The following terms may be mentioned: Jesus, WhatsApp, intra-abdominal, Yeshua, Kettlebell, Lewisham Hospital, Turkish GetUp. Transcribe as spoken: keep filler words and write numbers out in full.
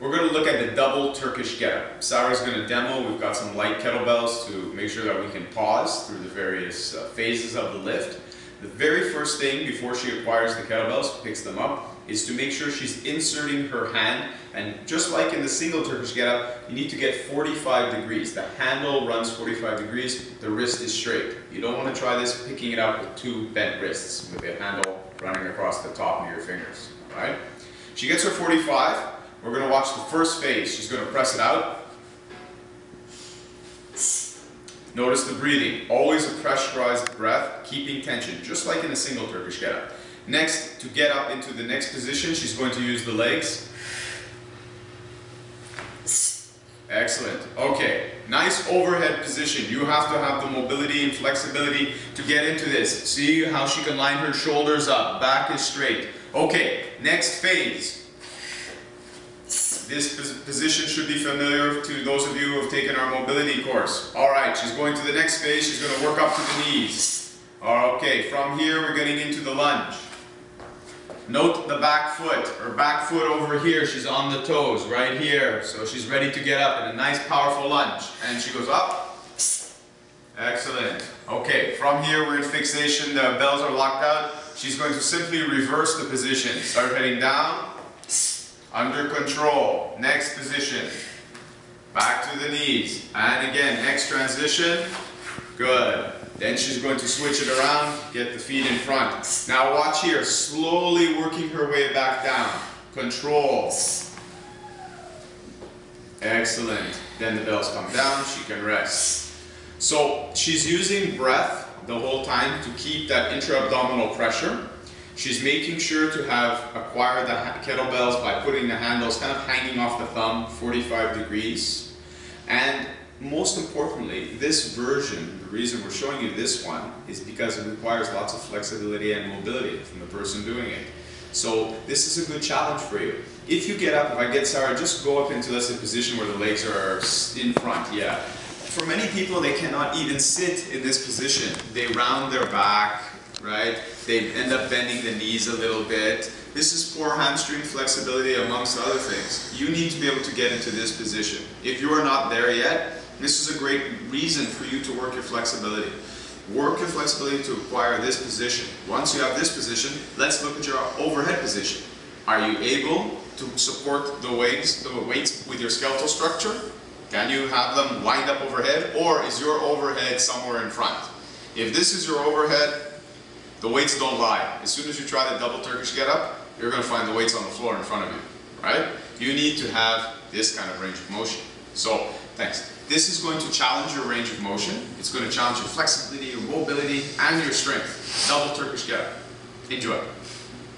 We're going to look at the double Turkish getup. Sarah's going to demo. We've got some light kettlebells to make sure that we can pause through the various uh, phases of the lift. The very first thing before she acquires the kettlebells, picks them up, is to make sure she's inserting her hand. And just like in the single Turkish getup, you need to get forty-five degrees. The handle runs forty-five degrees, the wrist is straight. You don't want to try this picking it up with two bent wrists with the handle running across the top of your fingers. All right? She gets her forty-five. We're going to watch the first phase. She's going to press it out. Notice the breathing, always a pressurized breath, keeping tension, just like in a single Turkish getup. Next, to get up into the next position, she's going to use the legs. Excellent. Okay, nice overhead position. You have to have the mobility and flexibility to get into this. See how she can line her shoulders up, back is straight. Okay, next phase. This position should be familiar to those of you who have taken our mobility course. Alright, she's going to the next phase. She's going to work up to the knees. Okay, from here we're getting into the lunge. Note the back foot. Her back foot over here, she's on the toes right here. So she's ready to get up in a nice powerful lunge. And she goes up. Excellent. Okay, from here we're in fixation. The bells are locked out. She's going to simply reverse the position. Start heading down. Under control, next position, back to the knees, and again, next transition, good. Then she's going to switch it around, get the feet in front. Now watch here, slowly working her way back down, control. Excellent, then the bells come down, she can rest. So she's using breath the whole time to keep that intra-abdominal pressure. She's making sure to have acquired the kettlebells by putting the handles kind of hanging off the thumb, forty-five degrees. And most importantly, this version, the reason we're showing you this one, is because it requires lots of flexibility and mobility from the person doing it. So this is a good challenge for you. If you get up, if I get Sarah, just go up into, let's say, a position where the legs are in front, yeah. For many people, they cannot even sit in this position. They round their back. Right? They end up bending the knees a little bit. This is poor hamstring flexibility amongst other things. You need to be able to get into this position. If you are not there yet, this is a great reason for you to work your flexibility. Work your flexibility to acquire this position. Once you have this position, let's look at your overhead position. Are you able to support the weights, the weights with your skeletal structure? Can you have them wind up overhead, or is your overhead somewhere in front? If this is your overhead, the weights don't lie. As soon as you try the double Turkish getup, you're going to find the weights on the floor in front of you, right? You need to have this kind of range of motion. So, thanks. This is going to challenge your range of motion. It's going to challenge your flexibility, your mobility, and your strength. Double Turkish getup. Enjoy.